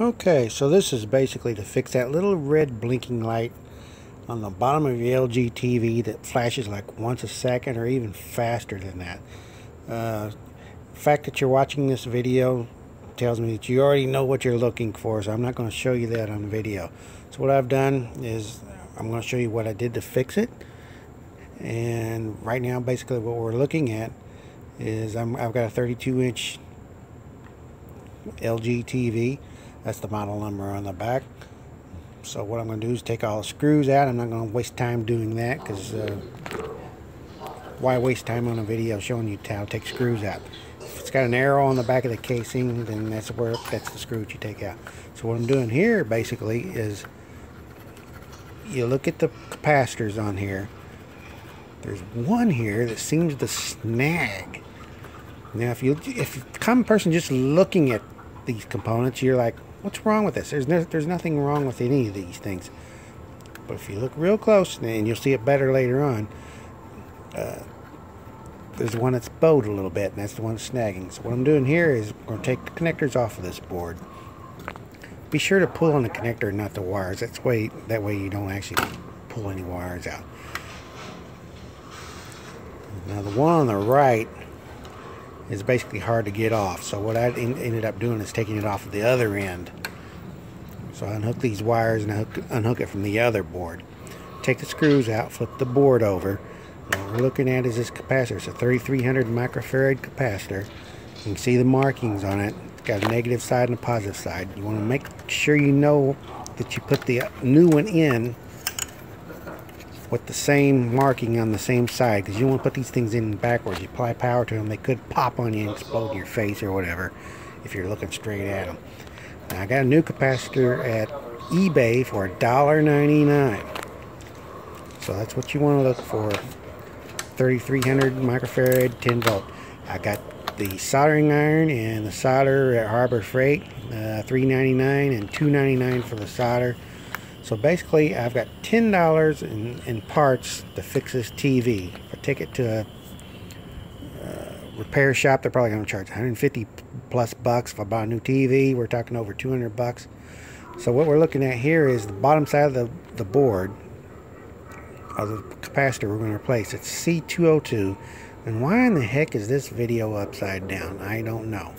Okay, so this is basically to fix that little red blinking light on the bottom of your LG TV that flashes like once a second or even faster than that. The fact that you're watching this video tells me that you already know what you're looking for, so I'm not going to show you that on video. So what I've done is I'm going to show you what I did to fix it. And right now, basically what we're looking at is I've got a 32-inch LG TV. That's the model number on the back. So what I'm going to do is take all the screws out. I'm not going to waste time doing that because why waste time on a video showing you how to take screws out? If it's got an arrow on the back of the casing, then that's the screw that you take out. So what I'm doing here basically is you look at the capacitors on here. There's one here that seems to snag. Now if a common person just looking at these components, you're like, what's wrong with this? There's nothing wrong with any of these things. But if you look real close, and you'll see it better later on, there's one that's bowed a little bit, and that's the one that's snagging. So what I'm doing here is I'm going to take the connectors off of this board. Be sure to pull on the connector, not the wires. That way you don't actually pull any wires out. Now the one on the right is basically hard to get off, so what I ended up doing is taking it off of the other end. So I unhook these wires and I unhook it from the other board. Take the screws out, flip the board over. Now what we're looking at is this capacitor. It's a 3300 microfarad capacitor. You can see the markings on it. It's got a negative side and a positive side. You want to make sure you know that you put the new one in with the same marking on the same side, because you don't want to put these things in backwards. You apply power to them, they could pop on you and explode in your face or whatever if you're looking straight at them. Now I got a new capacitor at eBay for $1.99. So that's what you want to look for, 3300 microfarad, 10 volt. I got the soldering iron and the solder at Harbor Freight, $3.99 and $2.99 for the solder. So basically, I've got $10 in parts to fix this TV. If I take it to a repair shop, they're probably going to charge 150 plus bucks. If I buy a new TV, we're talking over 200 bucks. So what we're looking at here is the bottom side of the board, of the capacitor we're going to replace. It's C202. And why in the heck is this video upside down? I don't know.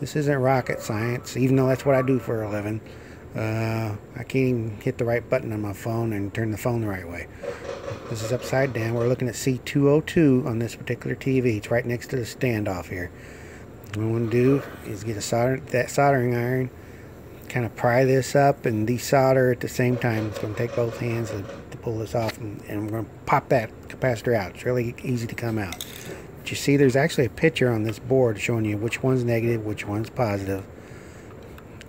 This isn't rocket science, even though that's what I do for a living. I can't even hit the right button on my phone and turn the phone the right way. This is upside down. We're looking at C202 on this particular TV. It's right next to the standoff here. What we want to do is get that soldering iron, kind of pry this up and desolder at the same time. It's going to take both hands to pull this off, and we're going to pop that capacitor out. It's really easy to come out. But you see there's actually a picture on this board showing you which one's negative, which one's positive.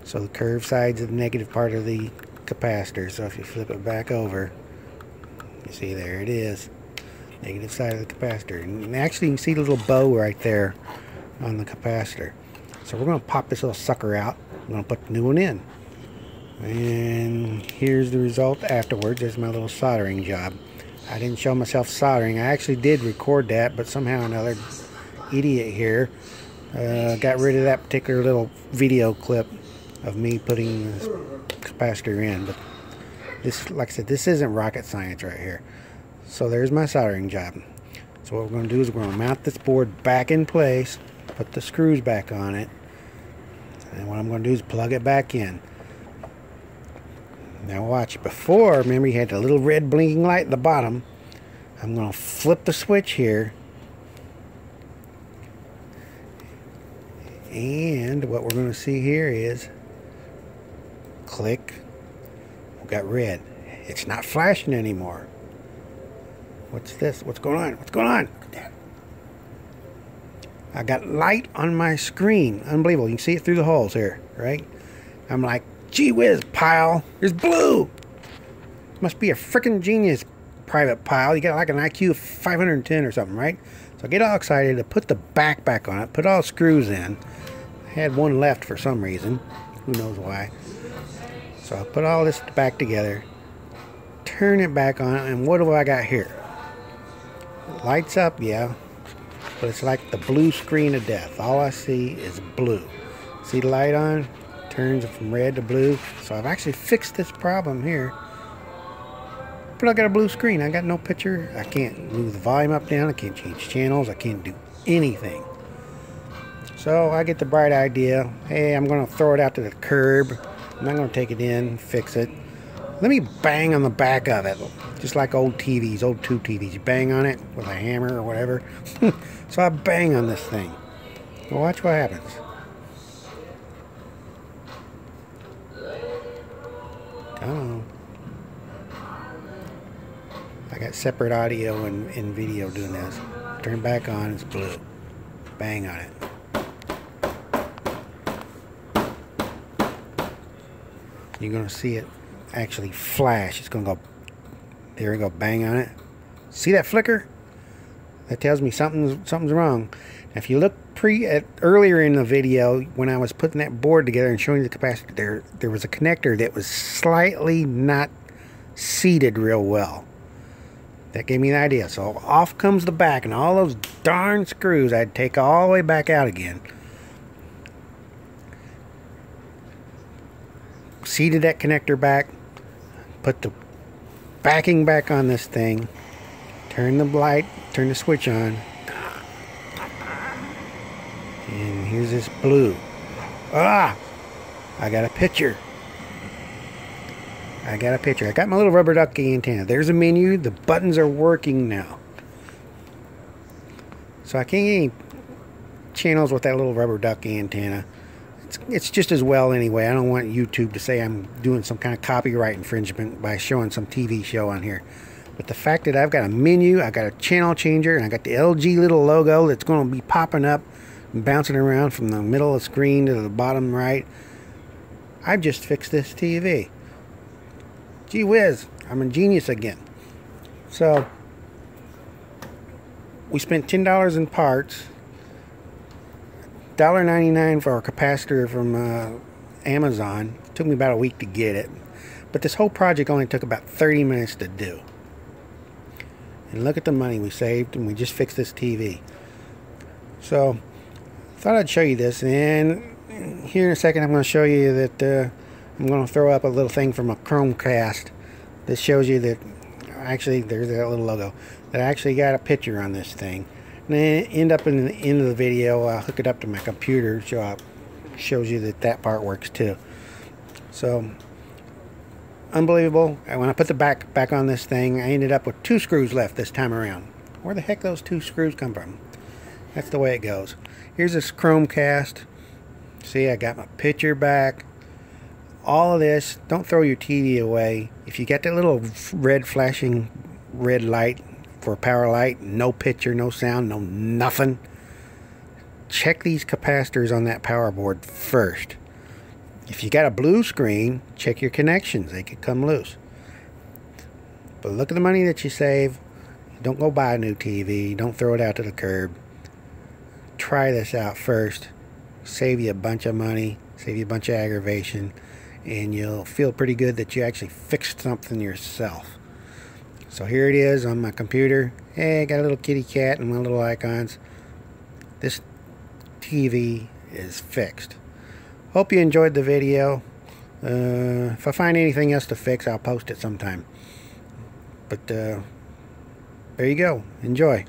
So the curved sides of the negative part of the capacitor. So if you flip it back over, you see there it is. Negative side of the capacitor. And actually you can see the little bow right there on the capacitor. So we're going to pop this little sucker out. I'm going to put the new one in. And here's the result afterwards. There's my little soldering job. I didn't show myself soldering. I actually did record that, but somehow another idiot here got rid of that particular little video clip of me putting this capacitor in. But this, like I said, this isn't rocket science right here. So there's my soldering job. So what we're going to do is we're going to mount this board back in place, put the screws back on it, and what I'm going to do is plug it back in. Now watch, before, remember you had the little red blinking light at the bottom. I'm going to flip the switch here, and what we're going to see here is click, we've got red. It's not flashing anymore. What's this? What's going on? What's going on? Look at that. I got light on my screen. Unbelievable. You can see it through the holes here, right? I'm like, gee whiz, Pyle. There's blue. Must be a freaking genius, Private Pyle. You got like an IQ of 510 or something, right? So I get all excited to put the back back on it, put all screws in. I had one left for some reason. Who knows why. So I put all this back together, turn it back on, and what do I got here? It lights up, yeah, but it's like the blue screen of death. All I see is blue. See the light on? turns from red to blue. So I've actually fixed this problem here. But I got a blue screen. I got no picture. I can't move the volume up, down. I can't change channels. I can't do anything. So I get the bright idea. Hey, I'm going to throw it out to the curb. I'm not going to take it in, fix it. Let me bang on the back of it. Just like old TVs, old tube TVs. You bang on it with a hammer or whatever. So I bang on this thing. Well, watch what happens. I don't know. I got separate audio and video doing this. Turn back on, it's blue. Bang on it. You're gonna see it actually flash. It's gonna go, there we go, bang on it. See that flicker? That tells me something's wrong. Now, if you look earlier in the video when I was putting that board together and showing the capacitor, there was a connector that was slightly not seated real well. That gave me an idea. So off comes the back, and all those darn screws I'd take all the way back out again. Seated that connector back, put the backing back on this thing, turn the light, turn the switch on, and here's this blue. Ah! I got a picture. I got a picture. I got my little rubber ducky antenna. There's a menu. The buttons are working now. So I can't get any channels with that little rubber ducky antenna. It's just as well anyway. I don't want YouTube to say I'm doing some kind of copyright infringement by showing some TV show on here. But the fact that I've got a menu, I've got a channel changer, and I got the LG little logo that's going to be popping up and bouncing around from the middle of the screen to the bottom right. I've just fixed this TV. Gee whiz, I'm a genius again. So, we spent $10 in parts, $1.99 for our capacitor from Amazon. It took me about a week to get it. But this whole project only took about 30 minutes to do. And look at the money we saved, and we just fixed this TV. So, I thought I'd show you this, and here in a second I'm going to show you that I'm going to throw up a little thing from a Chromecast that shows you that, actually, there's that little logo, that I actually got a picture on this thing. And then end up in the end of the video, I'll hook it up to my computer, so it shows you that that part works too. So, unbelievable. When I put the back on this thing, I ended up with 2 screws left this time around. Where the heck those 2 screws come from? That's the way it goes. Here's this Chromecast. See, I got my picture back. All of this, don't throw your TV away. If you got that little red flashing red light for a power light, no picture, no sound, no nothing, check these capacitors on that power board first. If you got a blue screen, check your connections. They could come loose. But look at the money that you save. Don't go buy a new TV. Don't throw it out to the curb. Try this out first. Save you a bunch of money. Save you a bunch of aggravation. And you'll feel pretty good that you actually fixed something yourself. So here it is on my computer. Hey, I got a little kitty cat and my little icons. This TV is fixed. Hope you enjoyed the video. If I find anything else to fix, I'll post it sometime. But there you go. Enjoy.